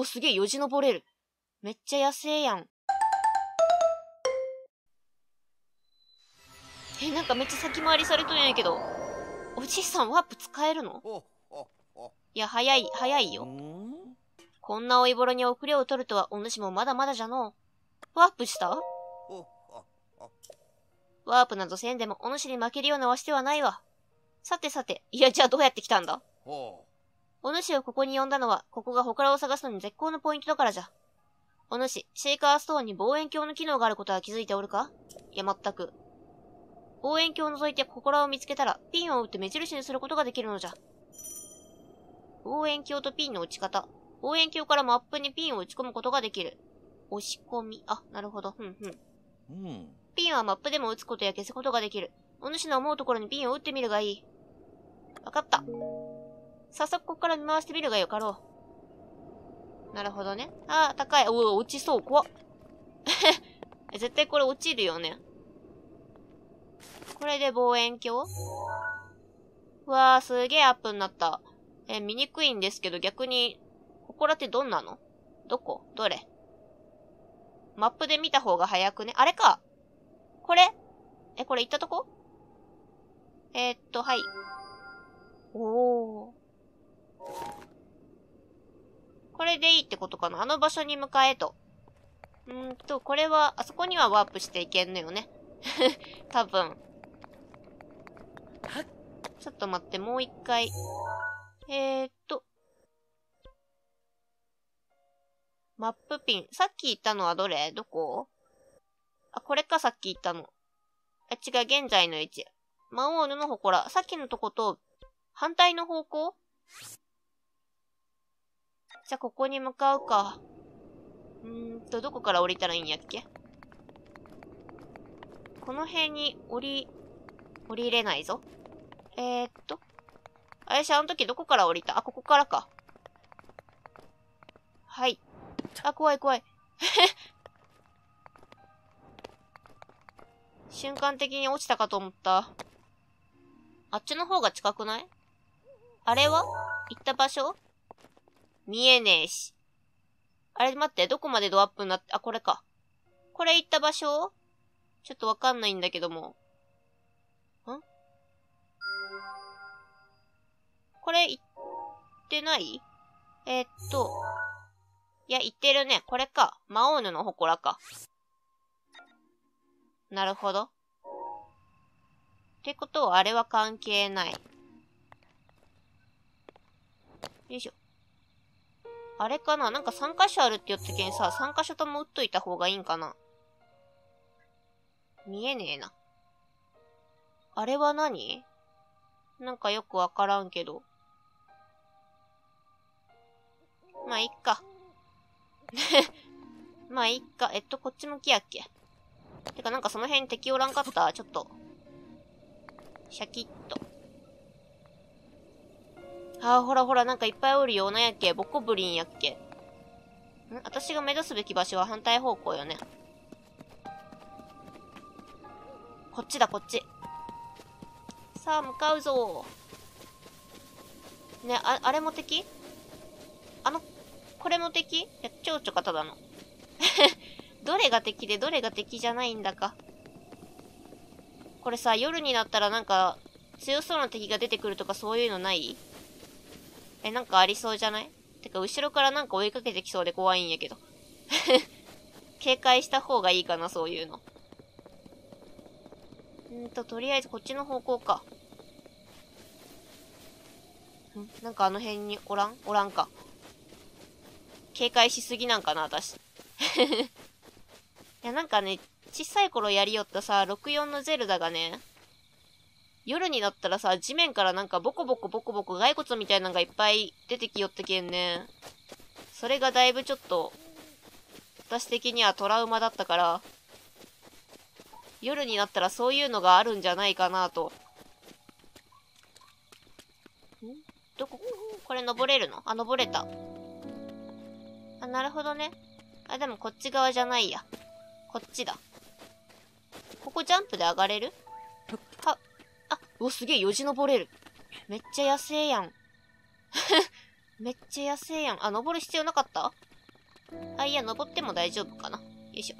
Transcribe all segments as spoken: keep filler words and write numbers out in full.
お、すげえ、よじ登れる。めっちゃ野生やん。え、なんかめっちゃ先回りされとんやけど。おじいさんワープ使えるの？いや、早い、早いよ。こんな老いぼろに遅れを取るとはお主もまだまだじゃのう。ワープした？ワープなどせんでもお主に負けるようなわしではないわ。さてさて、いや、じゃあどうやって来たんだ？お主をここに呼んだのは、ここがほくらを探すのに絶好のポイントだからじゃ。お主、シェイカーストーンに望遠鏡の機能があることは気づいておるか？いや、まったく。望遠鏡を覗いてほくらを見つけたら、ピンを打って目印にすることができるのじゃ。望遠鏡とピンの打ち方。望遠鏡からマップにピンを打ち込むことができる。押し込み。あ、なるほど。ふんふん。うん、ピンはマップでも打つことや消すことができる。お主の思うところにピンを打ってみるがいい。わかった。早速ここから見回してみるがよかろう。なるほどね。ああ、高い。おお、落ちそう。怖っ。絶対これ落ちるよね。これで望遠鏡？うわあ、すげえアップになった。え、見にくいんですけど、逆に、ここらってどんなの？どこ？どれ？マップで見た方が早くね。あれか！これ？え、これ行ったとこ？えー、っと、はい。おー。これでいいってことかな。あの場所に向かえと。んーと、これは、あそこにはワープしていけんのよね。多分。ちょっと待って、もう一回。えーっと。マップピン。さっき言ったのはどれ？どこ？あ、これか、さっき言ったの。あ、違う、現在の位置。魔王布の祠。さっきのとこと、反対の方向？じゃあ、ここに向かうか。うーんと、どこから降りたらいいんやっけ？この辺に降り、降りれないぞ。えーっと。あやし、あの時どこから降りた？あ、ここからか。はい。あ、怖い怖い。瞬間的に落ちたかと思った。あっちの方が近くない？あれは？行った場所？見えねえし。あれ待って、どこまでドアップになって、あ、これか。これ行った場所？ちょっとわかんないんだけども。ん？これ、行ってない？えー、っと。いや、行ってるね。これか。魔王布の祠か。なるほど。ってことは、あれは関係ない。よいしょ。あれかな？なんかさん箇所あるって言ったけんさ、さん箇所とも打っといた方がいいんかな。見えねえな。あれは何？なんかよくわからんけど。まあ、いっか。まあ、いっか。えっと、こっち向きやっけ。てか、なんかその辺敵おらんかった？ちょっと。シャキッと。ああ、ほらほら、なんかいっぱいおるよ。なんやっけ？ボコブリンやっけ？ん？私が目指すべき場所は反対方向よね。こっちだ、こっち。さあ、向かうぞー。ね、あ、あれも敵？あの、これも敵？いや、蝶々かただの。どれが敵でどれが敵じゃないんだか。これさ、夜になったらなんか、強そうな敵が出てくるとかそういうのない？え、なんかありそうじゃない？てか、後ろからなんか追いかけてきそうで怖いんやけど。警戒した方がいいかな、そういうの。んと、とりあえずこっちの方向か。ん？なんかあの辺におらん？おらんか。警戒しすぎなんかな、私。いや、なんかね、小さい頃やりよったさ、ろくじゅうよんのゼルダがね、夜になったらさ、地面からなんかボコボコボコボコ骸骨みたいなのがいっぱい出てきよったけんね。それがだいぶちょっと、私的にはトラウマだったから、夜になったらそういうのがあるんじゃないかなと。ん？どこ？これ登れるの？あ、登れた。あ、なるほどね。あ、でもこっち側じゃないや。こっちだ。ここジャンプで上がれる？は、あ、お、すげえ、よじ登れる。めっちゃ野生やん。めっちゃ安いやん。あ、登る必要なかった？あ、いや、登っても大丈夫かな。よいしょ。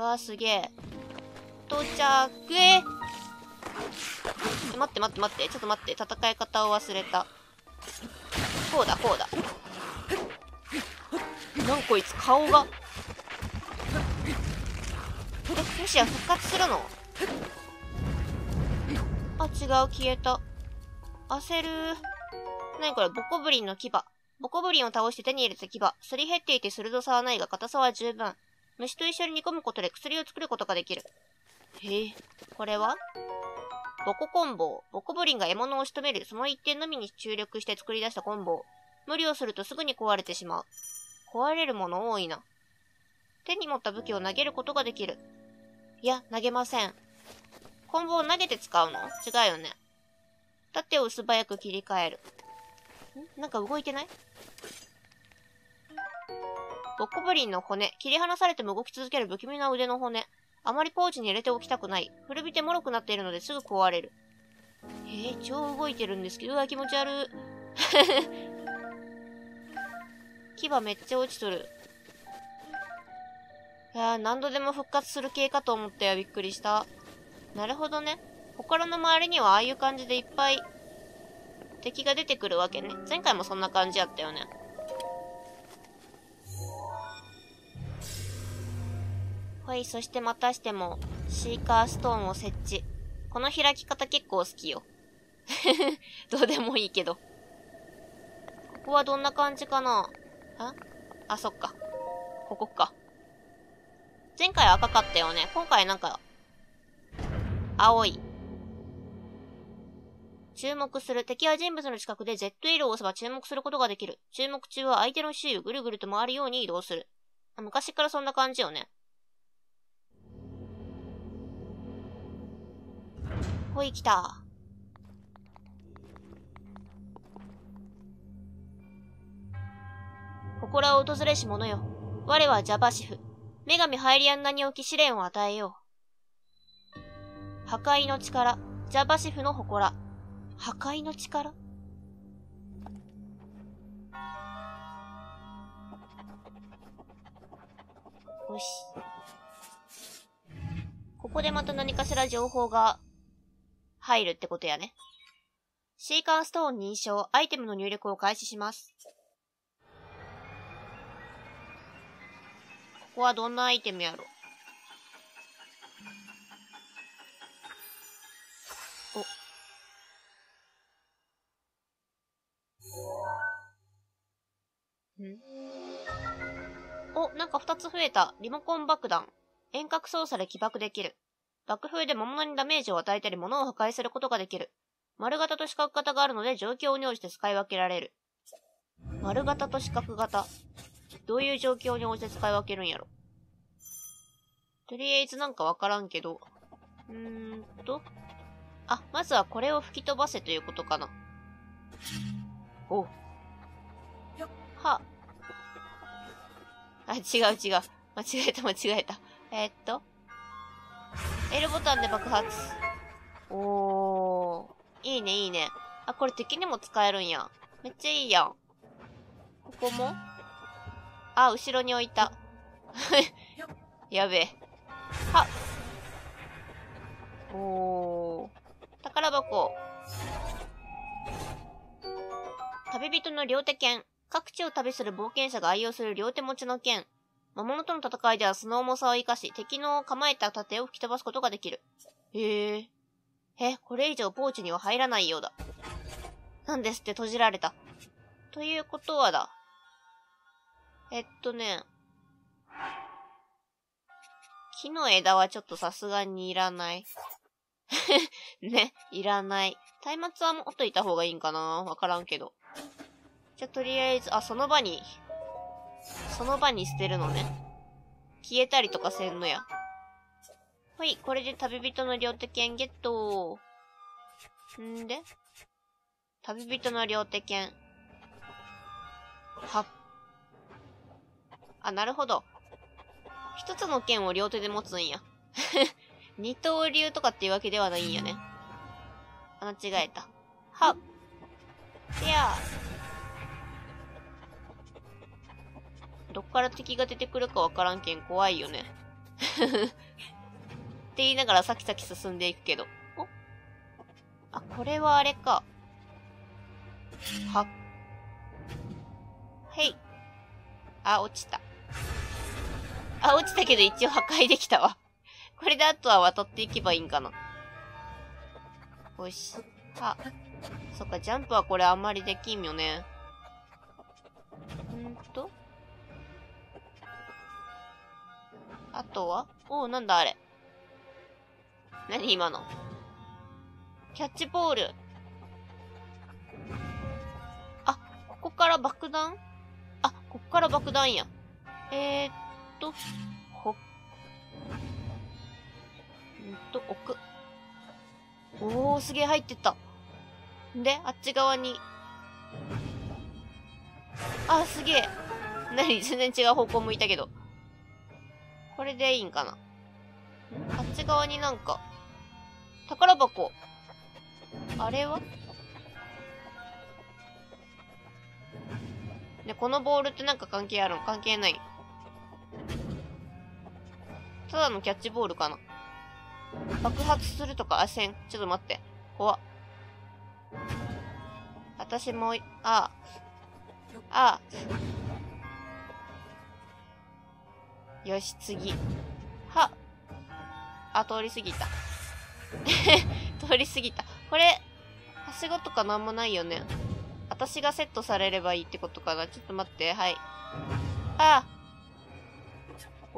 わあ、すげえ。到着。え待って待って待って。ちょっと待って。戦い方を忘れた。こうだ、こうだ。なんこいつ、顔が。え、もしや復活するの？あ、違う、消えた。焦るー。なにこれ、ボコブリンの牙。ボコブリンを倒して手に入れた牙。すり減っていて鋭さはないが、硬さは十分。虫と一緒に煮込むことで薬を作ることができる。へえ、これは？ボココンボ。ボコブリンが獲物を仕留める、その一点のみに注力して作り出したコンボ。無理をするとすぐに壊れてしまう。壊れるもの多いな。手に持った武器を投げることができる。いや、投げません。コンボを投げて使うの？違うよね。盾を素早く切り替える。ん？なんか動いてない？ボコブリンの骨。切り離されても動き続ける不気味な腕の骨。あまりポーチに入れておきたくない。古びて脆くなっているのですぐ壊れる。えー、超動いてるんですけど、うわ、気持ち悪い。牙めっちゃ落ちとる。いやー、何度でも復活する系かと思ったよ。びっくりした。なるほどね。祠の周りにはああいう感じでいっぱい敵が出てくるわけね。前回もそんな感じやったよね。はい、そしてまたしてもシーカーストーンを設置。この開き方結構好きよ。どうでもいいけど。ここはどんな感じかな？あ？あ、そっか。ここか。前回赤かったよね。今回なんか、青い。注目する。敵は人物の近くで Z イルを押せば注目することができる。注目中は相手の周囲をぐるぐると回るように移動する。昔からそんな感じよね。ほい、来た。祠を訪れし者よ。我はジャバシフ。女神ハイリアンナにおき試練を与えよう。破壊の力。ジャバシフの祠。破壊の力？よし。ここでまた何かしら情報が入るってことやね。シーカーストーン認証。アイテムの入力を開始します。ここはどんなアイテムやろ？ん？お、なんか二つ増えた。リモコン爆弾。遠隔操作で起爆できる。爆風で魔物にダメージを与えたり物を破壊することができる。丸型と四角型があるので状況に応じて使い分けられる。丸型と四角型。どういう状況に応じて使い分けるんやろ。とりあえずなんかわからんけど。うーんと。あ、まずはこれを吹き飛ばせということかな。おう。はあ、違う違う。間違えた間違えた。えー、っと。L ボタンで爆発。おー。いいねいいね。あ、これ敵にも使えるんや。めっちゃいいやん。ここも？あ、後ろに置いた。やべえ。はっ。おー。宝箱。旅人の両手剣。各地を旅する冒険者が愛用する両手持ちの剣。魔物との戦いではその重さを生かし、敵の構えた盾を吹き飛ばすことができる。へえ。え、これ以上ポーチには入らないようだ。なんですって、閉じられた。ということはだ。えっとね。木の枝はちょっとさすがにいらない。ね、いらない。松明は持っといた方がいいんかな？わからんけど。じゃ、とりあえず、あ、その場に、その場に捨てるのね。消えたりとかせんのや。ほい、これで旅人の両手剣ゲットー。んで？旅人の両手剣。はっ。あ、なるほど。一つの剣を両手で持つんや。二刀流とかっていうわけではないんやね。あ、間違えた。はっ。どっから敵が出てくるかわからんけん怖いよね。って言いながらさきさき進んでいくけど。お？あ、これはあれか。は、はい。あ、落ちた。あ、落ちたけど一応破壊できたわ。これであとは渡っていけばいいんかな。よし。あ、そっか、ジャンプはこれあんまりできんよね。んーと。あとは？おう、なんだあれ。何今の。キャッチボール。あ、ここから爆弾？あ、ここから爆弾や。えーっと、ほっ。んと、奥。おー、すげえ入ってった。で、あっち側に。あ、すげえ。何？全然違う方向向いたけど。これでいいんかな。あっち側になんか。宝箱。あれは？で、このボールってなんか関係あるの？関係ない。ただのキャッチボールかな。爆発するとか、あ、せん。ちょっと待って。怖っ。私も、ああ。ああ。よし、次。は。あ、通り過ぎた。通り過ぎた。これ、はしごとかなんもないよね。私がセットされればいいってことかな。ちょっと待って、はい。ああ。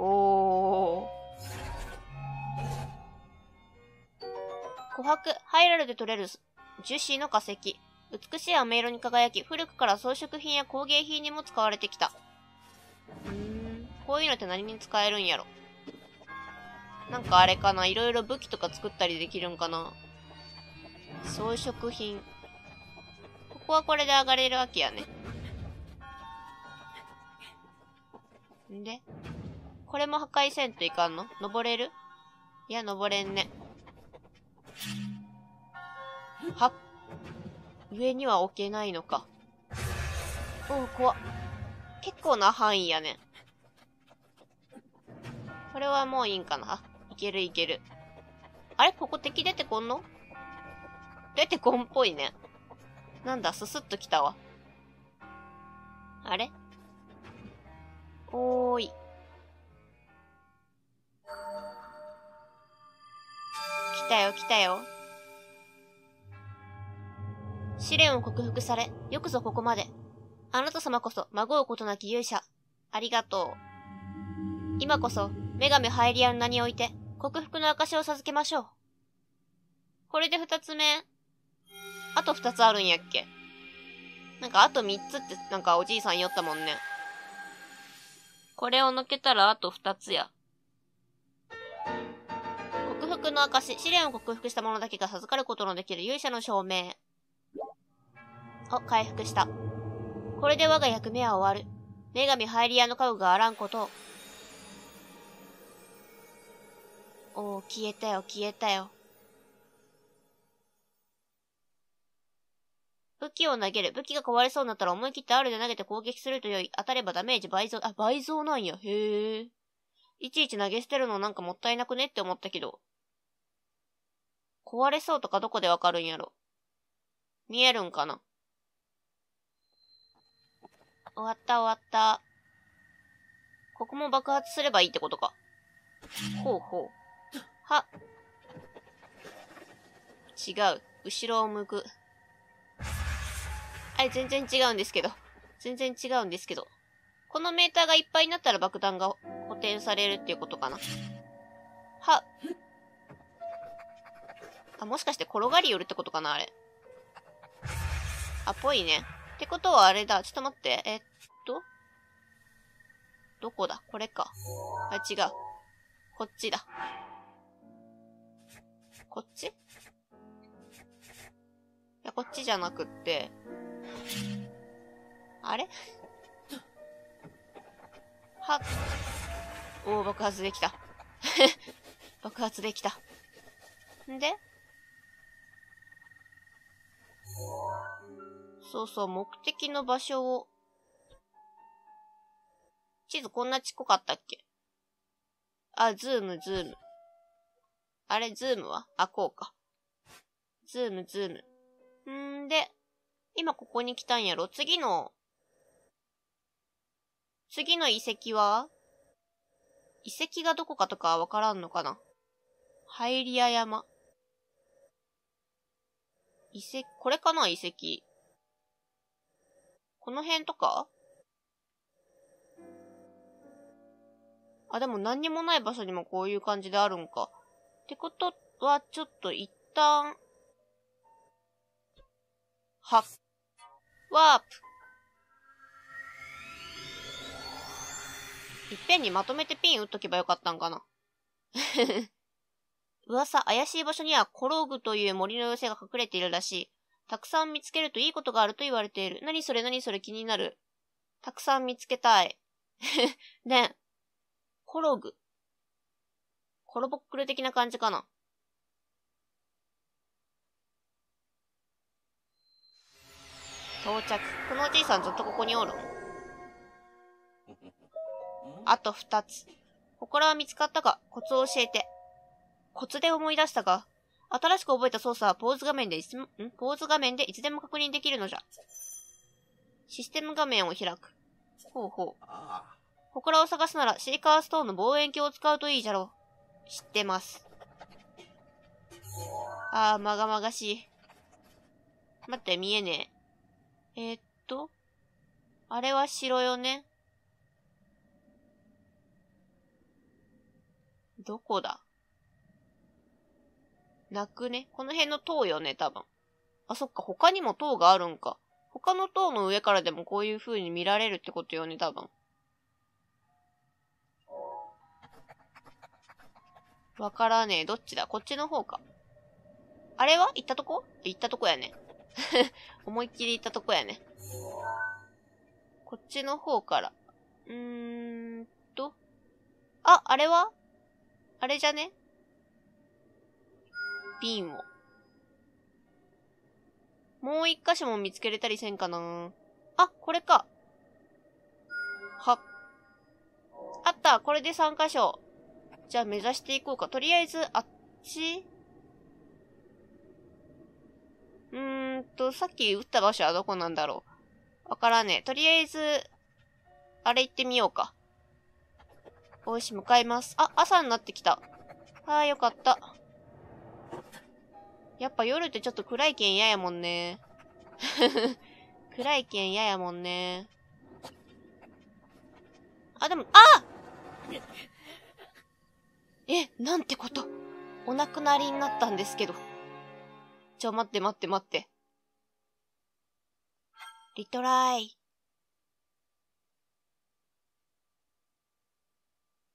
おー。琥珀、ハイラルで採れる樹脂の化石。美しい飴色に輝き、古くから装飾品や工芸品にも使われてきた。うーん、こういうのって何に使えるんやろ。なんかあれかな、いろいろ武器とか作ったりできるんかな。装飾品。ここはこれで上がれるわけやね。んで、これも破壊せんといかんの？登れる？いや、登れんね。はっ。上には置けないのか。おう、怖っ。結構な範囲やね。これはもういいんかな。あ、いけるいける。あれ？ここ敵出てこんの？出てこんっぽいね。なんだ、ススッと来たわ。あれ？おーい。来たよ、来たよ。試練を克服され、よくぞここまで。あなた様こそ、まごうことなき勇者。ありがとう。今こそ、女神ハイリアの名において、克服の証を授けましょう。これで二つ目。あと二つあるんやっけ。なんかあと三つって、なんかおじいさん言おったもんね。これをのけたらあと二つや。克服の証、試練を克服した者だけが授かることのできる勇者の証明。お、回復した。これで我が役目は終わる。女神ハイリアの家具があらんことを。おー、消えたよ、消えたよ。武器を投げる。武器が壊れそうになったら思い切って R で投げて攻撃するとよい。当たればダメージ倍増。あ、倍増なんや。へえ。いちいち投げ捨てるのなんかもったいなくねって思ったけど。壊れそうとかどこでわかるんやろ。見えるんかな。終わった終わった。ここも爆発すればいいってことか。ほうほう。は。違う。後ろを向く。あれ、全然違うんですけど。全然違うんですけど。このメーターがいっぱいになったら爆弾が補填されるっていうことかな。は。あ、もしかして転がり寄るってことかな、あれ。あ、ぽいね。ってことはあれだ。ちょっと待って。えっと。どこだ？これか。あ、違う。こっちだ。こっち？いや、こっちじゃなくって。あれ？はっ。おー、爆発できた。爆発できた。んで？そうそう、目的の場所を。地図こんなちっこかったっけ？あ、ズーム、ズーム。あれ、ズームは？あ、こうか。ズーム、ズーム。んーで、今ここに来たんやろ？次の、次の遺跡は？遺跡がどこかとかわからんのかな？ハイリア山。遺跡、これかな？遺跡。この辺とか？あ、でも何にもない場所にもこういう感じであるんか。ってことは、ちょっと一旦、は、ワープ。いっぺんにまとめてピン打っとけばよかったんかな。噂、怪しい場所にはコログという森の妖精が隠れているらしい。たくさん見つけるといいことがあると言われている。何それ何それ気になる。たくさん見つけたい。ねえ。コログ。コロボックル的な感じかな。到着。このおじいさんずっとここにおる。あと二つ。祠は見つかったか？コツを教えて。コツで思い出したが、新しく覚えた操作はポーズ画面でいつも、ん？ポーズ画面でいつでも確認できるのじゃ。システム画面を開く。ほうほう。祠を探すならシーカーストーンの望遠鏡を使うといいじゃろう。知ってます。ああ、まがまがしい。待って、見えねえ。えー、っと、あれは城よね。どこだ？なくね。この辺の塔よね、多分。あ、そっか、他にも塔があるんか。他の塔の上からでもこういう風に見られるってことよね、多分。わからねえ。どっちだ？こっちの方か。あれは？行ったとこ？行ったとこやね。思いっきり行ったとこやね。こっちの方から。うーんと。あ、あれは？あれじゃね？瓶を。もう一箇所も見つけれたりせんかな。あ、これか。は。あった。これで三箇所。じゃあ目指していこうか。とりあえず、あっち？うーんと、さっき打った場所はどこなんだろう。わからねえ。とりあえず、あれ行ってみようか。よし、向かいます。あ、朝になってきた。あー、よかった。やっぱ夜ってちょっと暗いけん嫌やもんね。暗いけん嫌やもんね。あ、でも、あ！え、なんてこと。お亡くなりになったんですけど。ちょ、待って待って待って。リトライ。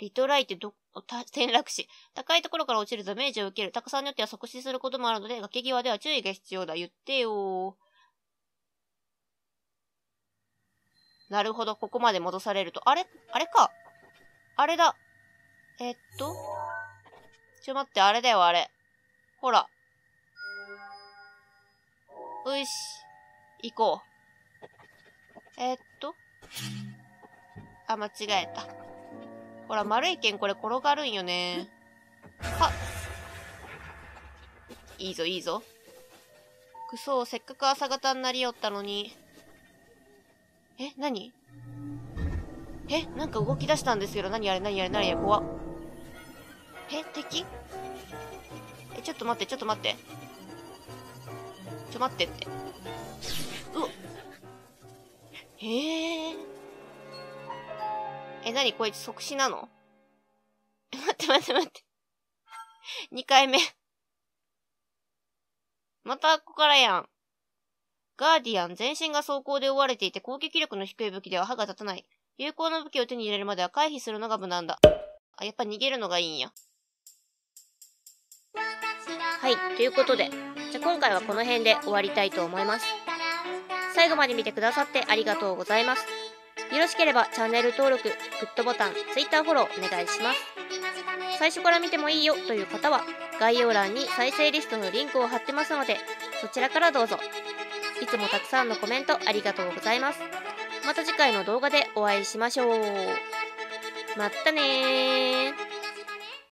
リトライってど、転落死。高いところから落ちるダメージを受ける。高さによっては即死することもあるので、崖際では注意が必要だ。言ってよー。なるほど、ここまで戻されると。あれ？あれか。あれだ。えっと。ちょ、待って、あれだよ、あれ。ほら。ういし。行こう。えっと。あ、間違えた。ほら、丸い剣これ転がるんよね。はっ。いいぞ、いいぞ。くそ、せっかく朝方になりよったのに。え、なに？え、なんか動き出したんですけど、何あれ何あれ何あれ怖っ。え、敵？え、ちょっと待って、ちょっと待って。ちょ、待ってって。うわっ。へえ。え、なにこいつ即死なの？待って待って待って。にかいめ。またここからやん。ガーディアン、全身が装甲で覆われていて攻撃力の低い武器では歯が立たない。有効な武器を手に入れるまでは回避するのが無難だ。あ、やっぱ逃げるのがいいんや。はい、ということで、じゃあ今回はこの辺で終わりたいと思います。最後まで見てくださってありがとうございます。よろしければチャンネル登録、グッドボタン、Twitter フォローお願いします。最初から見てもいいよという方は、概要欄に再生リストのリンクを貼ってますので、そちらからどうぞ。いつもたくさんのコメントありがとうございます。また次回の動画でお会いしましょう。まったねー。